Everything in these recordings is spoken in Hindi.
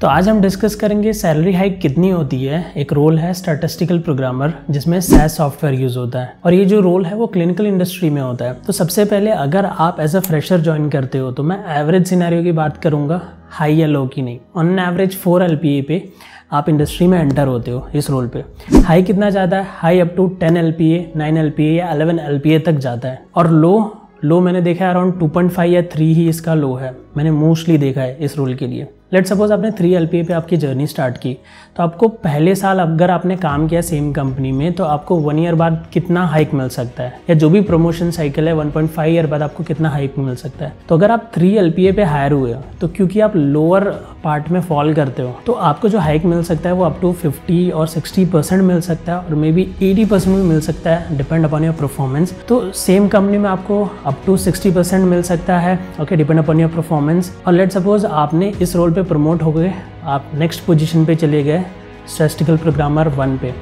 तो आज हम डिस्कस करेंगे सैलरी हाइक कितनी होती है। एक रोल है स्टैटिस्टिकल प्रोग्रामर जिसमें SAS सॉफ्टवेयर यूज होता है और ये जो रोल है वो क्लिनिकल इंडस्ट्री में होता है। तो सबसे पहले अगर आप एज अ फ्रेशर ज्वाइन करते हो तो मैं एवरेज सिनेरियो की बात करूंगा, हाई या लो की नहीं। ऑन एवरेज 4 LPA पे आप इंडस्ट्री में एंटर होते हो इस रोल पे। हाई कितना जाता है? High up to 10 LPA, 9 LPA या 11 LPA तक जाता है। और लो मैंने देखा है अराउंड 2.5 या 3 ही इसका लो है, मैंने मोस्टली देखा है इस रोल के लिए। लेट सपोज आपने 3 LPA पे आपकी जर्नी स्टार्ट की तो आपको पहले साल अगर आपने काम किया सेम कंपनी में तो आपको 1 ईयर बाद कितना हाइक मिल सकता है, या जो भी प्रमोशन साइकिल है 1.5 ईयर बाद आपको कितना हाइक मिल सकता है। तो अगर आप 3 LPA पे हायर हुए हो तो क्योंकि आप लोअर पार्ट में फॉल करते हो तो आपको जो हाइक मिल सकता है वो अप टू 50% और 60% मिल सकता है और मे बी 80% भी मिल सकता है, डिपेंड अपॉन योर परफॉर्मेंस। तो सेम कंपनी में आपको अप टू 60% मिल सकता है, okay, depend upon your performance. और लेट सपोज आपने इस रोल प्रमोट हो गए, आप नेक्स्ट पोजीशन पे चले गए स्टैटिस्टिकल प्रोग्रामर 1 पे।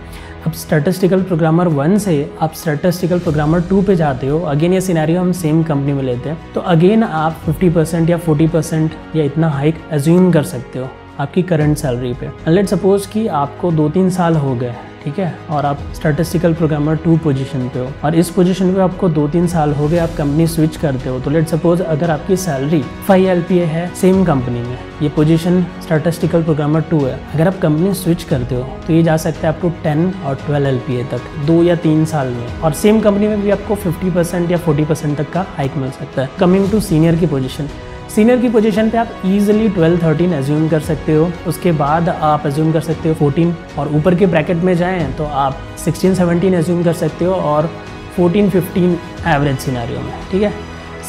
अब स्टैटिस्टिकल प्रोग्रामर 1 से आप स्टैटिस्टिकल प्रोग्रामर 2 पे जाते हो। अगेन ये सिनेरियो हम सेम कंपनी में लेते हैं तो अगेन आप 50% या 40% या इतना हाइक एज्यूम कर सकते हो आपकी करंट सैलरी पे। लेट्स सपोज कि आपको 2-3 साल हो गए, ठीक है, और आप स्टैटिस्टिकल प्रोग्रामर 2 पोजीशन पे हो और इस पोजीशन पे आपको 2-3 साल हो गए, आप कंपनी स्विच करते हो। तो लेट सपोज अगर आपकी सैलरी 5 LPA है सेम कंपनी में, ये पोजीशन स्टैटिस्टिकल प्रोग्रामर 2 है, अगर आप कंपनी स्विच करते हो तो ये जा सकता है आपको 10 और 12 LPA तक 2 या 3 साल में। और सेम कंपनी में भी आपको 50% या 40% तक का हाइक मिल सकता है। कमिंग टू सीनियर की पोजीशन, सीनियर की पोजीशन पे आप इजीली 12-13 एज्यूम कर सकते हो। उसके बाद आप एज्यूम कर सकते हो 14 और ऊपर के ब्रैकेट में जाएं तो आप 16-17 एज्यूम कर सकते हो और 14-15 एवरेज सिनेरियो में, ठीक है।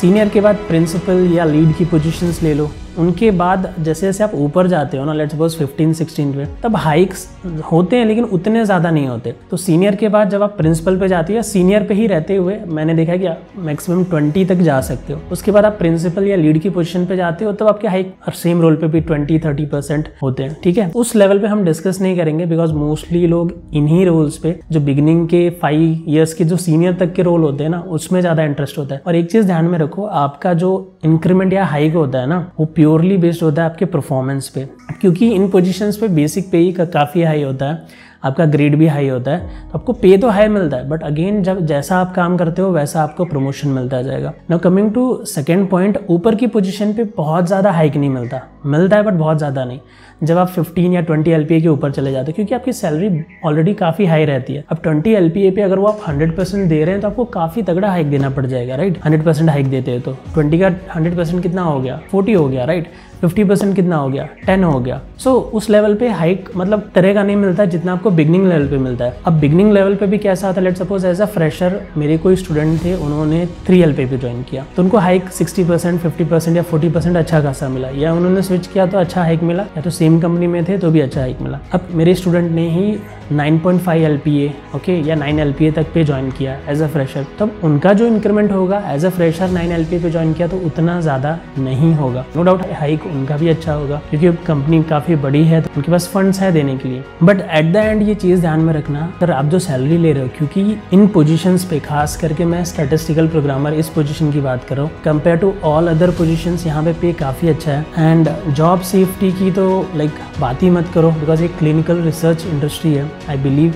सीनियर के बाद प्रिंसिपल या लीड की पोजीशंस ले लो। उनके बाद जैसे जैसे आप ऊपर जाते हो ना, लेट्स सपोज 15-16 पे, तब हाइक्स होते हैं लेकिन उतने ज़्यादा नहीं होते। तो सीनियर के बाद जब आप प्रिंसिपल पे जाते हो या सीनियर पे ही रहते हुए मैंने देखा है कि मैक्सिमम 20 तक जा सकते हो। उसके बाद आप प्रिंसिपल या लीड की पोजीशन पे जाते हो तब आपके हाइक और सेम रोल पर भी 20-30% होते हैं, ठीक है। उस लेवल पर हम डिस्कस नहीं करेंगे बिकॉज मोस्टली लोग इन्हीं रोल्स पे जो बिगिनिंग के 5 ईयर्स के जो सीनियर तक के रोल होते हैं ना, उसमें ज़्यादा इंटरेस्ट होता है। और एक चीज़ ध्यान में रखो, आपका जो इंक्रीमेंट या हाइक होता है ना वो प्योरली बेस्ड होता है आपके परफॉर्मेंस पे, क्योंकि इन पोजीशंस पे बेसिक पे ही काफ़ी हाई होता है, आपका ग्रेड भी हाई होता है तो आपको पे तो हाई मिलता है, बट अगेन जब जैसा आप काम करते हो वैसा आपको प्रमोशन मिलता जाएगा। Now coming to second point, ऊपर की पोजीशन पे बहुत ज़्यादा हाइक नहीं मिलता, मिलता है बट बहुत ज़्यादा नहीं। जब आप 15 या 20 LPA के ऊपर चले जाते हो क्योंकि आपकी सैलरी ऑलरेडी काफ़ी हाई रहती है। अब 20 LPA पे अगर वो आप 100% दे रहे हैं तो आपको काफ़ी तगड़ा हाइक देना पड़ जाएगा, राइट। 100% हाइक देते हैं तो 20 का 100% कितना हो गया, 40 हो गया, राइट। 50% कितना हो गया, 10 हो गया। सो उस लेवल पे हाइक मतलब तरह का नहीं मिलता जितना आपको बिगनिंग लेवल पे मिलता है। अब बिगनिंग लेवल पे भी कैसा आता है, let suppose as a fresher मेरे कोई स्टूडेंट थे, उन्होंने 3 LPA पे ज्वाइन किया तो उनको हाइक 60%, 50% या 40% अच्छा खासा मिला, या उन्होंने स्विच किया तो अच्छा हाइक मिला, या तो सेम कंपनी में थे तो भी अच्छा हाइक मिला। अब मेरे स्टूडेंट ने ही 9.5 LPA, ओके, या 9 LPA तक पे ज्वाइन किया एज अ फ्रेशर, तब उनका जो इंक्रीमेंट होगा एज अ फ्रेशर 9 LPA पे ज्वाइन किया तो उतना ज़्यादा नहीं होगा। नो डाउट हाइक उनका भी अच्छा होगा क्योंकि कंपनी काफ़ी बड़ी है तो उनके पास फंड्स है देने के लिए, बट एट द एंड ये चीज़ ध्यान में रखना अगर आप जो सैलरी ले रहे हो, क्योंकि इन पोजीशंस पे खास करके मैं स्टैटिस्टिकल प्रोग्रामर इस पोजीशन की बात कर रहा हूँ, compare to all other positions यहाँ पे काफ़ी अच्छा है। एंड जॉब सेफ्टी की तो लाइक बात ही मत करो बिकॉज ये क्लिनिकल रिसर्च इंडस्ट्री है। आई बिलीव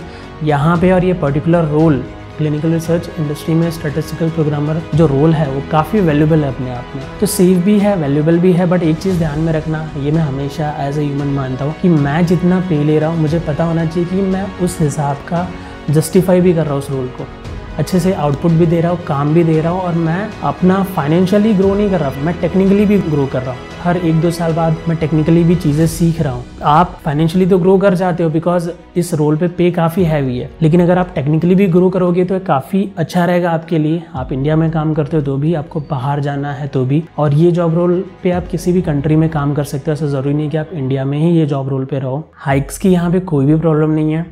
यहाँ पे और ये particular role clinical research industry में स्टैटिस्टिकल प्रोग्रामर जो रोल है वो काफ़ी वैल्यूबल है अपने आप में, तो सेफ भी है, वैल्यूबल भी है। बट एक चीज़ ध्यान में रखना, ये मैं हमेशा एज ए ह्यूमन मानता हूँ कि मैं जितना पे ले रहा हूँ मुझे पता होना चाहिए कि मैं उस हिसाब का जस्टिफाई भी कर रहा हूँ उस रोल को, अच्छे से आउटपुट भी दे रहा हूँ, काम भी दे रहा हूँ, और मैं अपना फाइनेंशियली ग्रो नहीं कर रहा, मैं टेक्निकली भी ग्रो कर रहा हूँ। हर 1-2 साल बाद मैं टेक्निकली भी चीज़ें सीख रहा हूँ। आप फाइनेंशियली तो ग्रो कर जाते हो बिकॉज इस रोल पे पे काफ़ी हैवी है, लेकिन अगर आप टेक्निकली भी ग्रो करोगे तो काफ़ी अच्छा रहेगा आपके लिए। आप इंडिया में काम करते हो तो भी, आपको बाहर जाना है तो भी, और ये जॉब रोल पे आप किसी भी कंट्री में काम कर सकते हो, ऐसा ज़रूरी नहीं कि आप इंडिया में ही ये जॉब रोल पर रहो। हाइक्स की यहाँ पर कोई भी प्रॉब्लम नहीं है।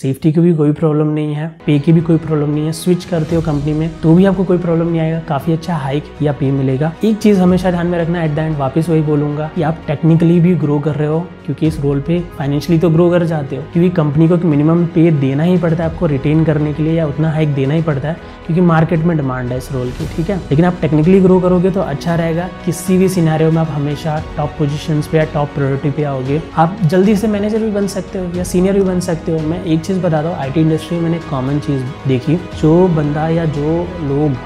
सेफ्टी की भी कोई प्रॉब्लम नहीं है, पे की भी कोई प्रॉब्लम नहीं है। स्विच करते हो कंपनी में तो भी आपको कोई प्रॉब्लम नहीं आएगा, काफी अच्छा हाइक या पे मिलेगा। एक चीज हमेशा ध्यान में रखना, एट द एंड वापस वही बोलूंगा कि आप टेक्निकली भी ग्रो कर रहे हो, क्योंकि इस रोल पे फाइनेंशियली तो ग्रो कर जाते हो, क्योंकि कंपनी को मिनिमम पे देना ही पड़ता है आपको रिटेन करने के लिए, या उतना हाइक देना ही पड़ता है क्योंकि मार्केट में डिमांड है इस रोल की, ठीक है। लेकिन आप टेक्निकली ग्रो करोगे तो अच्छा रहेगा, किसी भी सिनेरियो में आप हमेशा टॉप पोजीशन पे या टॉप प्रायोरिटी पे आओगे, आप जल्दी से मैनेजर भी बन सकते हो या सीनियर भी बन सकते हो। मैं एक चीज़ बता रहा हूँ, IT इंडस्ट्री में मैंने कॉमन चीज़ देखी, जो बंदा या जो लोग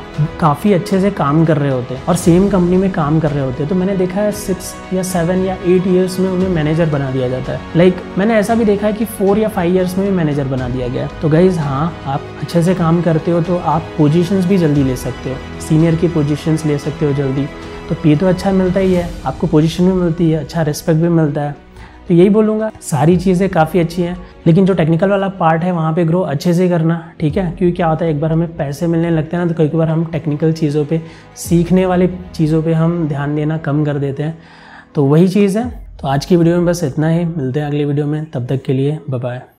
काफ़ी अच्छे से काम कर रहे होते हैं और सेम कंपनी में काम कर रहे होते हैं, तो मैंने देखा है 6 या 7 या 8 ईयर्स में उन्हें मैनेजर बना दिया जाता है। मैंने ऐसा भी देखा है कि 4 या 5 ईयर्स में भी मैनेजर बना दिया गया। तो गाइज हाँ, आप अच्छे से काम करते हो तो आप पोजीशंस भी जल्दी ले सकते हो, सीनियर की पोजीशंस ले सकते हो जल्दी, तो पे तो अच्छा मिलता ही है, आपको पोजीशन भी मिलती है, अच्छा रिस्पेक्ट भी मिलता है। तो यही बोलूँगा, सारी चीज़ें काफ़ी अच्छी हैं, लेकिन जो टेक्निकल वाला पार्ट है वहाँ पे ग्रो अच्छे से करना, ठीक है। क्योंकि क्या होता है, एक बार हमें पैसे मिलने लगते हैं ना, तो कई बार हम टेक्निकल चीज़ों पे, सीखने वाली चीज़ों पे हम ध्यान देना कम कर देते हैं, तो वही चीज़ है। तो आज की वीडियो में बस इतना ही, मिलते हैं अगली वीडियो में, तब तक के लिए बाय बाय।